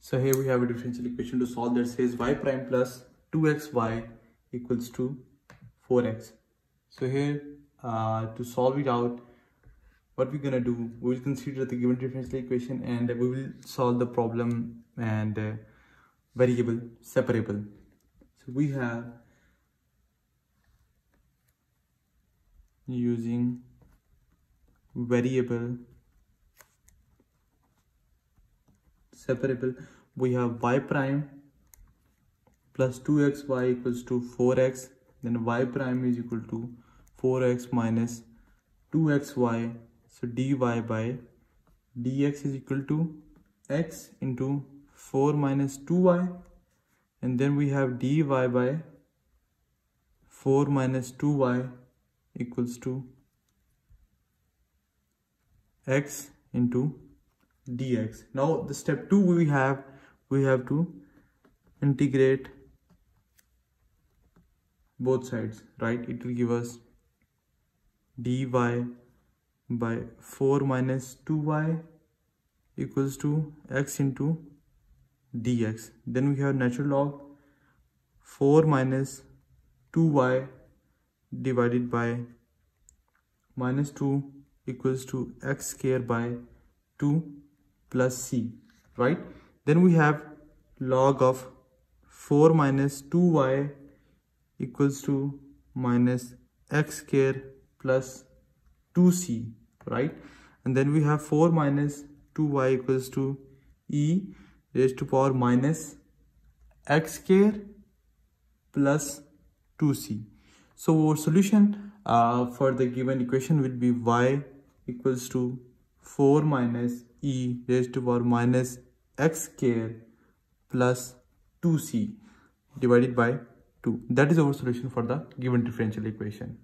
So here we have a differential equation to solve that says y prime plus 2xy equals to 4x. So here to solve it out, what we're gonna do, we will consider the given differential equation and we will solve the problem and variable separable. So we have using variable separable, we have y prime plus 2xy equals to 4x, then y prime is equal to 4x minus 2xy, so dy by dx is equal to x into 4 minus 2y, and then we have dy by 4 minus 2y equals to x into dx. Now the step 2 we have to integrate both sides, right? It will give us dy by 4 minus 2y equals to x into dx. Then we have natural log 4 minus 2y divided by minus 2 equals to x square by 2 plus c, right? Then we have log of 4 minus 2y equals to minus x square plus 2c, right? And then we have 4 minus 2y equals to e raised to power minus x square plus 2c. So our solution for the given equation will be y equals to 4 minus e raised to power minus x square plus 2c divided by 2. That is our solution for the given differential equation.